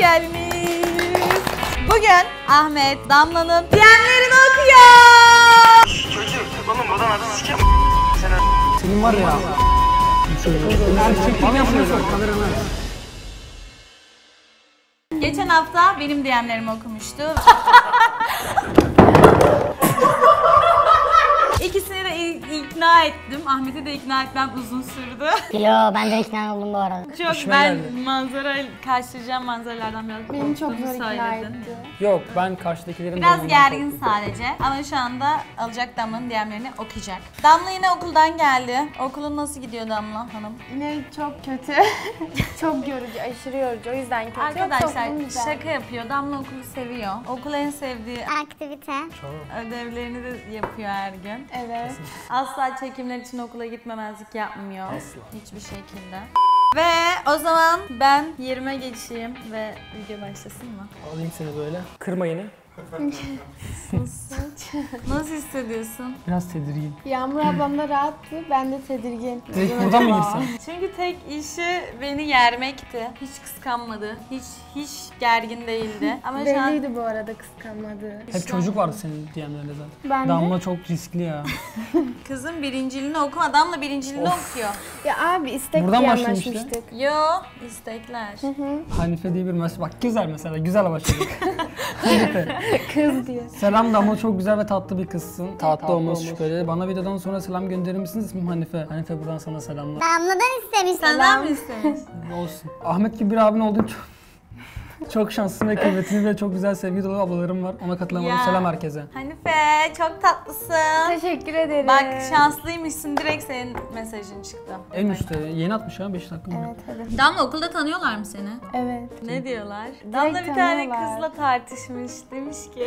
gelmiş. Bugün Ahmet Damla'nın DM'lerini okuyor. Çocuğum oğlum buradan adamı s**eyim sen. Senin var ya. Geçen hafta benim DM'lerimi okumuştu. İkisini de ikna ettim. Ahmet'i de ikna etmem uzun sürdü. Yo, ben de ikna oldum bu arada. Çok İşime ben geldi. Manzara karşılayacağım manzaralardan biraz korktuğumu söyledin. Beni çok zor ikna etti. Yok, ben karşıdakilerin... Biraz gergin sadece ama şu anda alacak Damla'nın DM'lerini okuyacak. Damla yine okuldan geldi. Okulun nasıl gidiyor Damla hanım? Yine çok kötü. Çok yorucu, aşırı yorucu. O yüzden kötü. Arkadaşlar şaka yapıyor. Damla okulu seviyor. Okul en sevdiği aktivite. Ödevlerini de yapıyor her gün. Evet. Asla çekimler için okula gitmemezlik yapmıyor. Asla. Hiçbir şekilde. Ve o zaman ben yerime geçeyim ve video başlasın mı? Alayım seni böyle. Kırma yine. Nasıl hissediyorsun? Biraz tedirgin. Yağmur ablamla rahattı, ben de tedirgin. Direkt buradan mı girsin? Çünkü tek işi beni yermekti. Hiç kıskanmadı, hiç gergin değildi. Ama belliydi bu arada kıskanmadı. Hep çocuk vardı senin DM'lerinde zaten. Ben Damla de. Çok riskli ya. Kızın birinciliğini okuma, Damla birinciliğini okuyor. Ya abi istek buradan diye anlaşmıştık. Yo, istekler. Hanife diye bir mesaj, bak güzel mesela, güzel başladık. Kız diye. Selam Damla, çok güzel ve tatlı bir kızsın. Tatlı olması şüpheli. Bana videodan sonra selam gönderir misiniz? İsmim Hanife. Hanife buradan sana selamlar. Damla'dan istemiş. Senden mi istemiş? Olsun. Ahmet gibi bir abin olduğun çok... Çok şanslısın ve kıymetini ve çok güzel sevgi dolu ablalarım var. Ona katılamadım. Selam herkese. Hanife çok tatlısın. Teşekkür ederim. Bak şanslıymışsın. Direkt senin mesajın çıktı. En üstte. Yeni atmış ha 5 dakika. Evet hadi. Damla okulda tanıyorlar mı seni? Evet. Ne diyorlar? Direkt Damla bir tane kızla tartışmış. Demiş ki.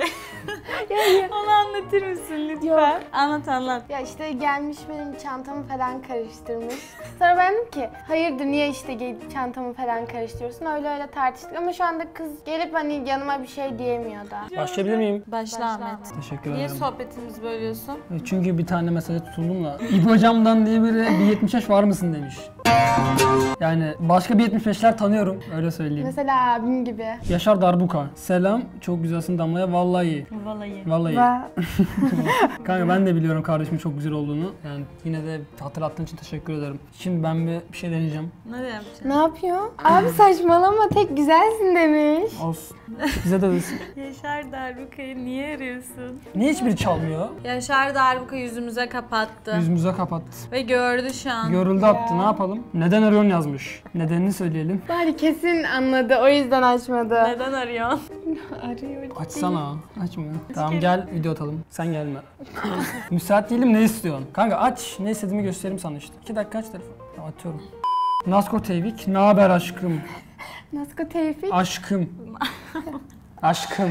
Onu anlatır mısın lütfen? Yok. Anlat anlat. Ya işte gelmiş benim çantamı falan karıştırmış. Sonra ben dedim ki hayırdır niye işte gelip çantamı falan karıştırıyorsun? Öyle öyle tartıştık ama şu anda kız gelip hani yanıma bir şey diyemiyor da. Başlayabilir miyim? Başla Ahmet. Teşekkür ederim. Niye sohbetimizi bölüyorsun? Çünkü bir tane mesaja tutuldum da İp hocamdan diye biri bir 70 yaş var mısın demiş. Yani başka bir 75'ler tanıyorum öyle söyleyeyim. Mesela abim gibi. Yaşar Darbuka. Selam çok güzelsin Damla'ya vallahi. Vallahi. Vallahi. Kanka ben de biliyorum kardeşimin çok güzel olduğunu. Yani yine de hatırlattığın için teşekkür ederim. Şimdi ben bir şey deneyeceğim. Ne yapacaksın? Ne yapıyor? Abi saçmalama tek güzelsin demiş. Olsun. Bize de desin. Yaşar Darbuka'yı niye arıyorsun? Niye hiçbiri çalmıyor? Yaşar Darbuka yüzümüze kapattı. Yüzümüze kapattı. Ve gördü şu an. Görüldü attı ne yapalım? Neden arıyorsun yazmış. Nedenini söyleyelim. Bari kesin anladı o yüzden açmadı. Neden arıyorsun? Arıyor. Açsana. Açma. Tamam gel video atalım. Sen gelme. Müsait değilim ne istiyorsun? Kanka aç. Ne istediğimi gösteririm sana işte. 2 dakika aç telefon. Tamam, atıyorum. Nasko Tevfik. Ne haber aşkım? Nasko Tevfik. Aşkım. Aşkım.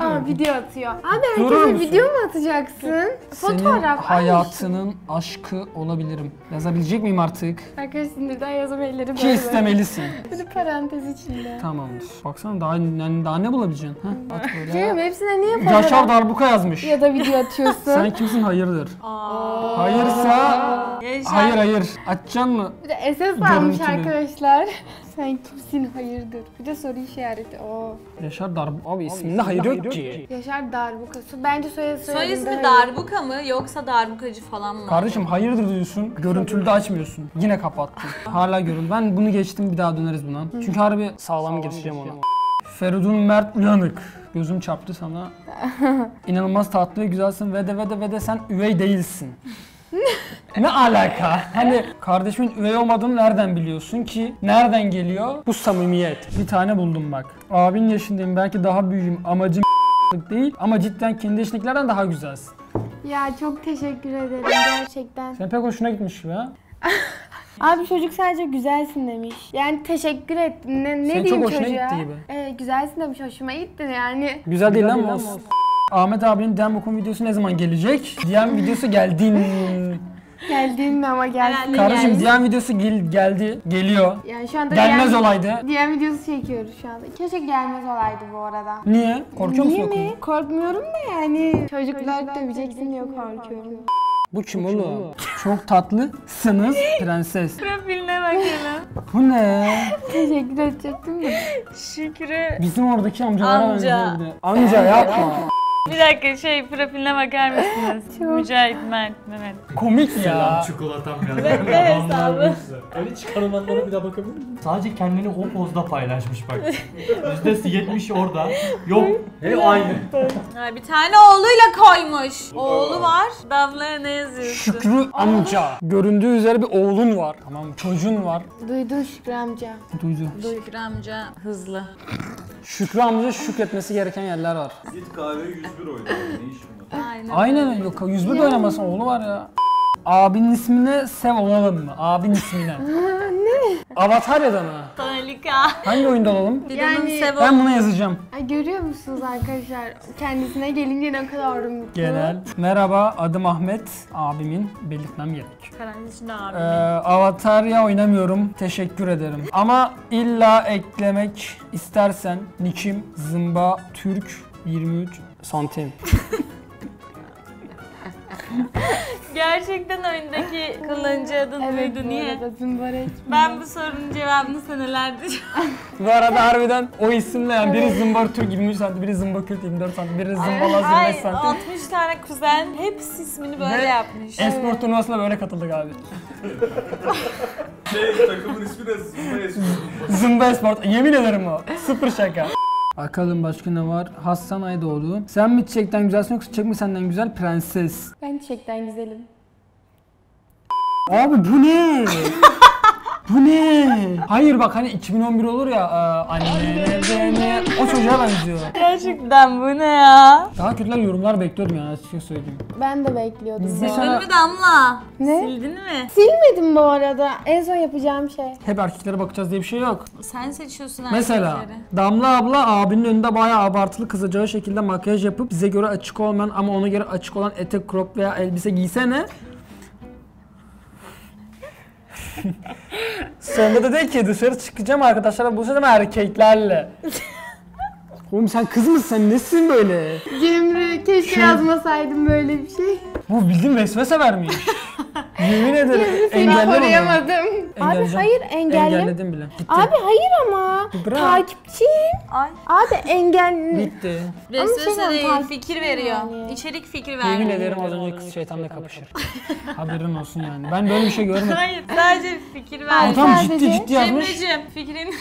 Aa video atıyor. Abi herkese video mu atacaksın? Senin fotoğraf. Hayatının aşkı olabilirim. Yazabilecek miyim artık? Arkadaşlar sinirden yazamayabilirim. Ki istemelisin. Bir parantez içinde. Tamamdır. Baksana daha ne bulabileceksin? Heh, at böyle. Cem hepsine niye fotoğraf? Yaşar Darbuka yazmış. Ya da video atıyorsun. Sen kimsin hayırdır? Aa. Hayırsa. Hayır hayır. Açacaksın mı? Bir de SS varmış arkadaşlar. Sen kimsin hayırdır? Bir de soru işareti. Oo. Yaşar Darbuka abi isminde hayır yok ki. Yaşar Darbuka'sı. Bence soy ismi Darbuka mı yoksa darbukacı falan mı? Kardeşim hayırdır diyorsun. Görüntülü de açmıyorsun. Yine kapattın. Hala görüntü. Ben bunu geçtim bir daha döneriz buna. Çünkü harbi sağlam geçeceğim ona. Feridun Mert uyanık. Gözüm çarptı sana. İnanılmaz tatlı ve güzelsin ve de sen üvey değilsin. Ne alaka? Hani kardeşimin üvey olmadığını nereden biliyorsun ki? Nereden geliyor? Bu samimiyet. Bir tane buldum bak. Abin yaşındayım belki daha büyüğüm. Amacım değil ama cidden kendi yaşındakilerden daha güzelsin. Ya çok teşekkür ederim gerçekten. Sen pek hoşuna gitmiş gibi ha? Abi çocuk sadece güzelsin demiş. Yani teşekkür ettim. Ne diyeyim çocuğa? Çok hoşuna gitti gibi. Güzelsin demiş hoşuma gitti yani. Güzel değil ama olsun. Ahmet abinin DM okuma videosu ne zaman gelecek? DM videosu geldi mi ama gelsin. Kardeşim DM videosu geldi, geliyor. Yani şu anda gelmez olaydı. DM videosu çekiyoruz şu anda. Keşke gelmez olaydı bu arada. Niye? Korkuyor musun? Korkmuyorum da yani. Çocuklar döveceksin diye korkuyorum. Bu kim oğlum? Çok tatlısınız prenses. Profiline bak hele. Bu ne? Teşekkür edecektim de. Şükrü. Bizim oradaki amcalara benziyordu. Amca yapma. Bir dakika profiline bakar mısınız? Mücahit, Mert, Mehmet. Komik ya. Çikolatam geldi. Ne hesabı? Öyle çıkarılanlara bir daha bakabilir miyim? Sadece kendini o pozda paylaşmış bak. %70 orada. Yok. Hep aynı. Bir tane oğluyla koymuş. Oğlu var. Damla'ya ne yazıyorsun? Şükrü amca. Göründüğü üzere bir oğlun var. Tamam, çocuğun var. Duydu Şükrü amca. Duydu. Şükrü amca hızlı. Şükrü amca şükretmesi gereken yerler var. Git kahve 101 oyna. Ne işin var? Aynen. Aynen yok. 101 de oynamasın, oğlu var ya. Abinin ismine sev olalım mı? Abinin ismine. Ne? Avatar ya da mı? Harika. Hangi oyunda olalım? Yani ben buna yazacağım. Ay, görüyor musunuz arkadaşlar? Kendisine gelince ne kadar mutlu. Genel. Merhaba, adım Ahmet. Abimin belirtmem gerek. Karanlıcın abimin. Avatar ya oynamıyorum. Teşekkür ederim. Ama illa eklemek istersen nikim Zımba Türk 23 santim. Gerçekten oyundaki kullanıcı adını duydu, evet, niye? Ben bu sorunun cevabını senelerdir. Bu arada harbiden o isimle yani biri Zımbar Türk 23 santim, biri Zımba Kürt 24 santim, biri Zımbalaz 25 santim. 60 tane kuzen hepsi ismini böyle yapmış. Esport turnuvasına böyle katıldık abi. Takımın ismi de Zımba Esport. Zımba Esport, yemin ederim o. Sıfır şaka. Bakalım başka ne var? Hasan Aydoğlu. Sen mi çiçekten güzelsin yoksa çiçek mi senden güzel prenses? Ben çiçekten güzelim. Abi bu ne? Bu ne? Hayır bak hani 2011 olur ya anne o çocuğa benziyor. Gerçekten bu ne ya? Daha kötüler yorumlar bekliyordum yani açıkça söyleyeyim. Ben de bekliyordum. Sildin mi Damla? Ne? Sildin mi? Silmedim bu arada. En son yapacağım şey. Hep erkeklere bakacağız diye bir şey yok. Sen seçiyorsun erkekleri. Mesela Damla abla abinin önünde bayağı abartılı kızacağı şekilde makyaj yapıp bize göre açık olmayan ama ona göre açık olan etek, crop veya elbise giysene. Sonra da de ki dışarı çıkacağım arkadaşlarla buluşacağım erkeklerle. Oğlum sen kız mısın, sen nesin böyle? Cemre keşke yazmasaydım böyle bir şey. Bu bildiğin vesvese vermiş. Yemin ederim engelledim. Abi hayır engelledim bile. Bitti. Abi hayır ama takipçim. Ay. Abi engel. Bitti. Vesvese değil, fikir veriyor. Yani. İçerik fikri veriyor. Yemin ederim az önce kız şeytanla kapışır. Haberin olsun yani. Ben böyle bir şey görmedim. Hayır sadece fikir veriyor. Adam ciddi yazmış. Cemre'cim fikrin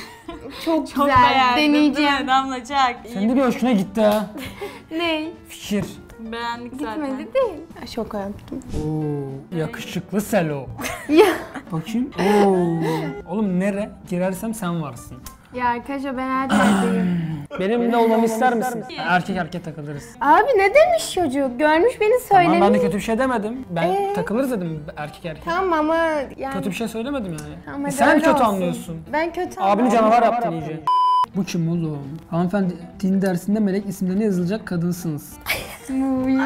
çok güzel. Deneyeceğim. Damlacak. Senin de bir hoşuna gitti ha. Ne? Fikir. Beğendik gitmedi zaten. Gitmedi değil. Şoka yaptım. Oo, yakışıklı Selo. Bakayım. Oo. Oğlum nere girersem sen varsın. Ya arkadaşlar ben her yerdeyim. Benimle olmamı ister misin? Erkek erkek takılırız. Abi ne demiş çocuk? Görmüş beni söylemiş. Tamam, ben de kötü bir şey demedim. Ben takılırız dedim erkek erkek. Tamam ama yani. Kötü bir şey söylemedim yani. Ama sen kötü olsun. Anlıyorsun. Ben kötü anlıyorum. Abini canavar yaptın iyice. Bu kim oğlum? Hanımefendi din dersinde melek isimlerine yazılacak kadınsınız. Bir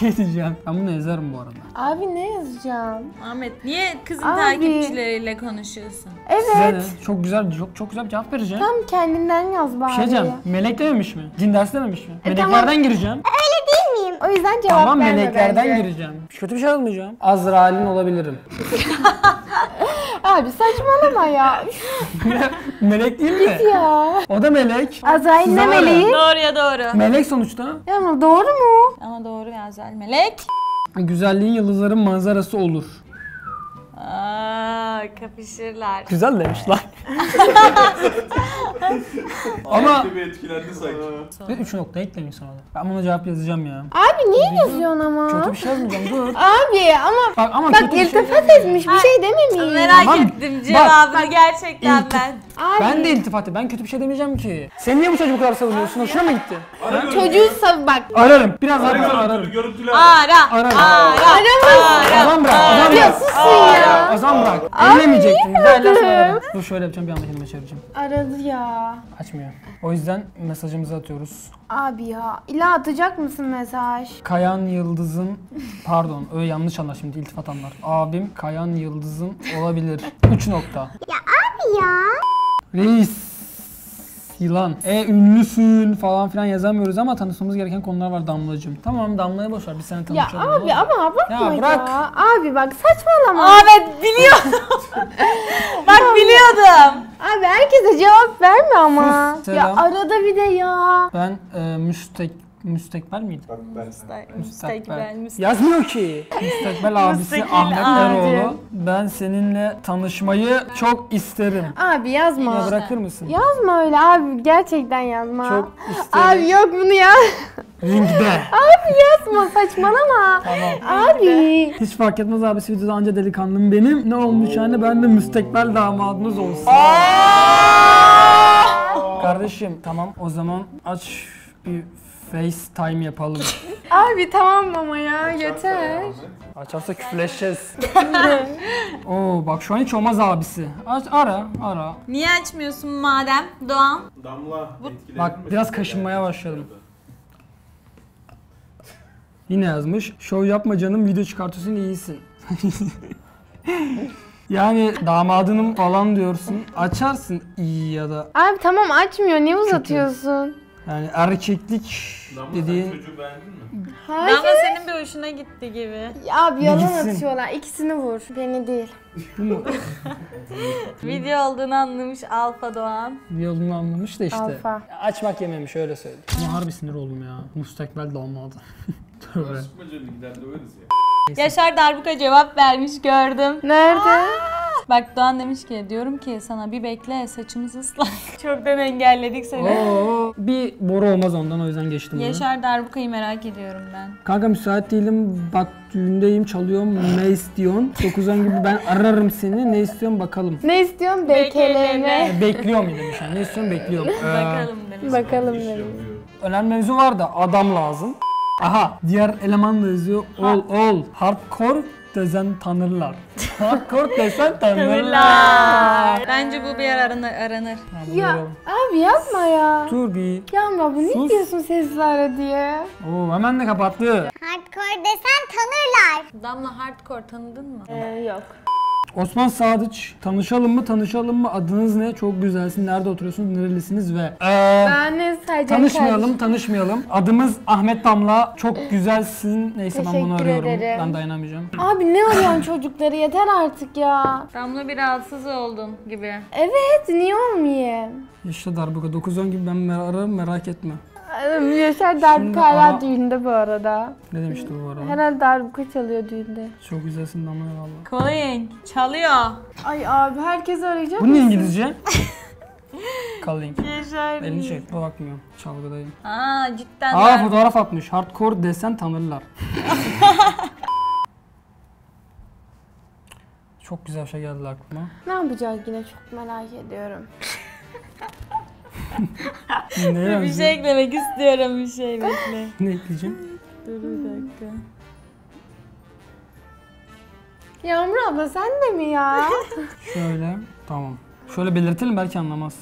şey diyeceğim. Ben bunu yazarım bu arada. Abi ne yazacağım? Ahmet niye kızın takipçileriyle konuşuyorsun? Evet. Çok güzel, çok güzel bir cevap vereceğim. Tam kendinden yaz bari. Bir şey diyeceğim. Melek dememiş mi? Din dersi dememiş mi? Meleklerden gireceğim. Öyle değil miyim? O yüzden cevap verme. Tamam meleklerden gireceğim. Kötü bir şey almayacağım. Azrail'in olabilirim. Abi saçmalama ya. Melek değil mi? Ya. O da melek. Azrail ne meleği? Doğru ya doğru. Melek sonuçta. Ya ama doğru mu? Ama doğru ya Azrail melek. Güzelliğin yıldızların manzarası olur. Aa, kapışırlar. Güzel demişler. Ama bir etkilendi sanki. Ve 3 nokta ekleyin sana da. Ben buna cevap yazacağım ya. Abi niye yazıyorsun ama? Kötü bir şey yazmayacağım dur. Abi ama bak iltifat etmiş bir şey dememiş. Merak ettim cevabını bak, gerçekten ben. Abi. Ben de iltifat ettim. Ben kötü bir şey demeyeceğim ki. Sen niye bu çocuğu bu kadar savunuyorsun? Hoşuna mı gitti? Çocuğu sav bak. Ararım. Biraz ararım. Ara. Adam bırak. Sussun ya. Adam bırak. Ellemeyecektim. Dur şöyle yapacağım bir anda kendime çevireceğim. Aradı ya. Açmıyor. O yüzden mesajımızı atıyoruz. Abi ya illa atacak mısın mesaj? Kayan Yıldız'ın pardon yanlış anlar şimdi iltifat anlar. Abim Kayan Yıldız'ın olabilir. 3 nokta. Ya abi ya. Reis. yılan, ünlüsün falan filan yazamıyoruz ama tanışmamız gereken konular var Damlacığım. Tamam, Damla'ya boş ver, biz seni tanışalım. Ya abi ama abartma ya, bırak ya. Abi bak saçmalama. Ahmet biliyordum. Bak biliyordum. Abi herkese cevap verme ama. Ya arada bir de ya. Ben müstekbel miydi? Müstekbel. Yazmıyor ki. Müstekbel abisi Ahmet Daroğlu. Ben seninle tanışmayı çok isterim. Abi yazma. Ya bırakır mısın? Yazma öyle abi, gerçekten yazma. Çok isterim. Abi yok bunu ya. Ringde. Abi yazma, saçmalama. Tamam. Abi. Hiç fark etmez abi, videoda anca delikanlım benim. Ne olmuş yani, ben de müstekbel damadınız olsun. Kardeşim tamam, o zaman aç bir FaceTime yapalım. Abi tamam ama ya, açarsa yeter. Açarsa küfleşeceğiz. Oo bak şu an hiç olmaz abisi. Ara. Niye açmıyorsun madem Doğan? Damla etkilenir. Bak biraz kaşınmaya başladım. Yine yazmış. Şov yapma canım, video çıkartıyorsun iyisin. Yani damadınım falan diyorsun. Açarsın iyi ya da. Abi tamam açmıyor, niye uzatıyorsun? Yani erkeklik dediğin... Damla sen çocuğu beğendin mi? Hayır. Damla senin bir hoşuna gitti gibi. Abi yalan atıyorlar. İkisini vur. Beni değil. Video olduğunu anlamış Alfa Doğan. Video olduğunu anlamış da işte. Alfa. Açmak yememiş öyle söyledi. Ama harbi sinir oldum ya. Müstakbel Damla'da. Tövbe. Aşkmacığım gider döveriz ya. Yaşar Darbuka cevap vermiş, gördüm. Nerede? Bak Doğan demiş ki, diyorum ki sana bir bekle, saçımız ıslak. Çöpten engelledik seni. Bir boru olmaz ondan, o yüzden geçtim. Yaşar Darbuka'yı merak ediyorum ben. Kanka müsait değilim, bak düğündeyim, çalıyorum, ne istiyorsun? 9-10 gibi ben ararım seni, ne istiyorsun bakalım. Ne istiyorsun? Bekleme. Bekliyorum demiş yani, ne istiyorsun bekliyorum. Bakalım demiş. Bakalım demiş. Önemli mevzu var da adam lazım. Aha, diğer eleman da yazıyor, ol, hardcore desen tanırlar. Hardcore desen tanırlar. Bence bu bir aranır. Ya abi yapma ya. Dur bir. Yapma, bunu ne diyorsun sesli diye. Oo hemen de kapattı. Hardcore desen tanırlar. Damla hardcore tanıdın mı? Yok. Osman Sadıç, tanışalım mı? Adınız ne? Çok güzelsin. Nerede oturuyorsunuz? Nerelisiniz? Ve tanışmayalım. Adımız Ahmet Damla. Çok güzelsin. Neyse teşekkür ben bunu arıyorum. Ederim. Ben dayanamayacağım. Abi ne arıyorsun çocukları? Yeter artık ya. Damla bir rahatsız oldum gibi. Evet, niye olmayayım? Yaşar Darbuka 9-10 gibi ben ararım, merak etme. Yaşar Darbuka hala düğünde bu arada. Ne demişti bu arada? Herhalde Darbuka çalıyor düğünde. Çok güzelsin Damla vallahi. Calling çalıyor. Ay abi herkes arayacak mısın? Bu ne İngilizce? Calling. Yaşar. Elini çek, bakmıyorum. Çalgıdayım. Aa cidden. Aa fotoğraf atmış. Hardcore desen tanırlar. Çok güzel bir şey geldi aklıma. Ne yapacağız yine, çok merak ediyorum. Bir şey eklemek istiyorum, bir şey bekle. Ne ekleyeceğim? Dur bir dakika. Yağmur abla sen de mi ya? Şöyle, tamam. Şöyle belirtelim, belki anlamaz.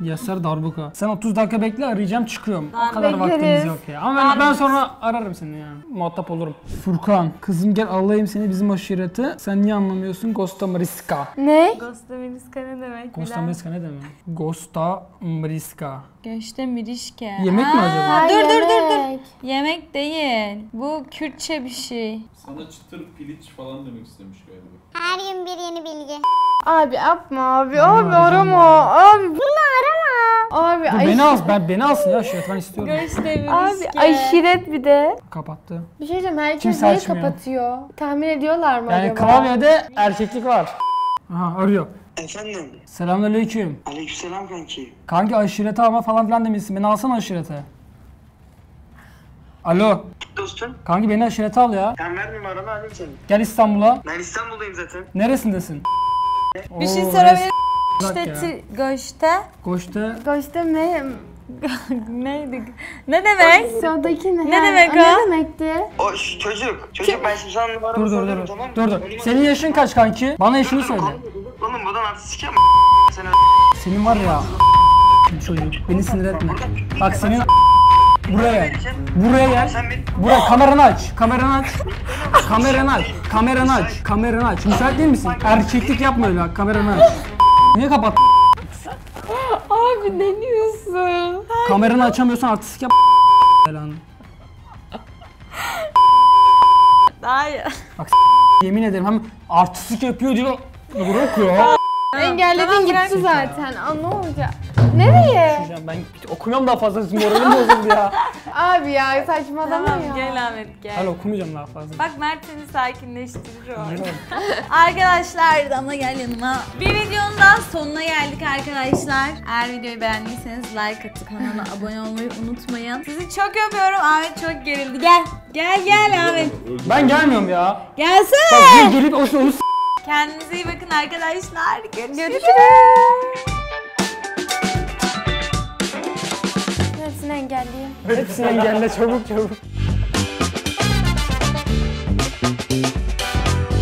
Yaşar Darbuka. Sen 30 dakika bekle, arayacağım çıkıyorum. O kadar vaktimiz yok ya. Ama ben sonra ararım seni yani. Muhatap olurum. Furkan. Kızım gel alayım seni, bizim aşirete. Sen niye anlamıyorsun? Gösta Mirişke. Ne? Gösta Mirişke ne demek? Gösta Mirişke ne demek? Gösta Mirişke. Gösta Mirişke. Yemek mi acaba? Dur. Yemek değil. Bu Kürtçe bir şey. Sana çıtır piliç falan demek istemiş galiba. Her gün bir yeni bilgi. Abi yapma abi. Abi arama. Abi bunu arama. Abi dur, beni alsın ya aşiret, ben istiyorum. Abi aşiret bir de. Kapattı. Bir şey diyeceğim, herkes neyi kapatıyor? Tahmin ediyorlar mı yani acaba? Yani klavyede erkeklik var. Aha arıyor. Efendim? Selamünaleyküm. Aleykümselam kanki. Kanki aşirete ama falan filan demişsin, beni alsana aşirete. Alo. Dostum. Kanki beni aşirete al ya. Ben vermeyeyim, arama alayım seni. Gel İstanbul'a. Ben İstanbul'dayım zaten. Neresindesin? Bir şey sorabilir. Gösta ne? Neydi? Ne demek? Sodaki ne? Ne demek o? Ne demekti? O çocuk ben şimdi sana numara soruyorum, tamam mı? Dur. Senin yaşın kaç kanki? Bana yaşını söyle. Oğlum buradan artık sikeyim. Senin var ya. Çocuk beni sinir etme. Bak senin buraya gel. Buraya kameranı aç. Müsait değil misin? Erkeklik yapma öyle, kameranı aç. Niye kapattın? Abi ne diyorsun? Kameranı açamıyorsan artistik yap. Hayır. Bak yemin ederim hem artistik yapıyor diyor. Bırak ya. Engelledin gitti zaten. Aa, ne olacak? Nereye? Ben okumuyorum daha fazla, moralim bozuldu ya. Abi ya saçmalama tamam, ya. Gel Ahmet gel. Ben okumayacağım daha fazla. Bak Mert seni sakinleştirir o. Arkadaşlar Damla gel yanıma. Bir videonun daha sonuna geldik arkadaşlar. Eğer videoyu beğendiyseniz like atıp kanala abone olmayı unutmayın. Sizi çok öpüyorum. Ahmet çok gerildi. Gel. Gel gel Ahmet. Ben gelmiyorum ya. Gelsene. Bak gelip onu s***. Kendinize iyi bakın arkadaşlar. Görüşürüz. Hepsini engelleyeyim. Hepsini engelle çabuk çabuk.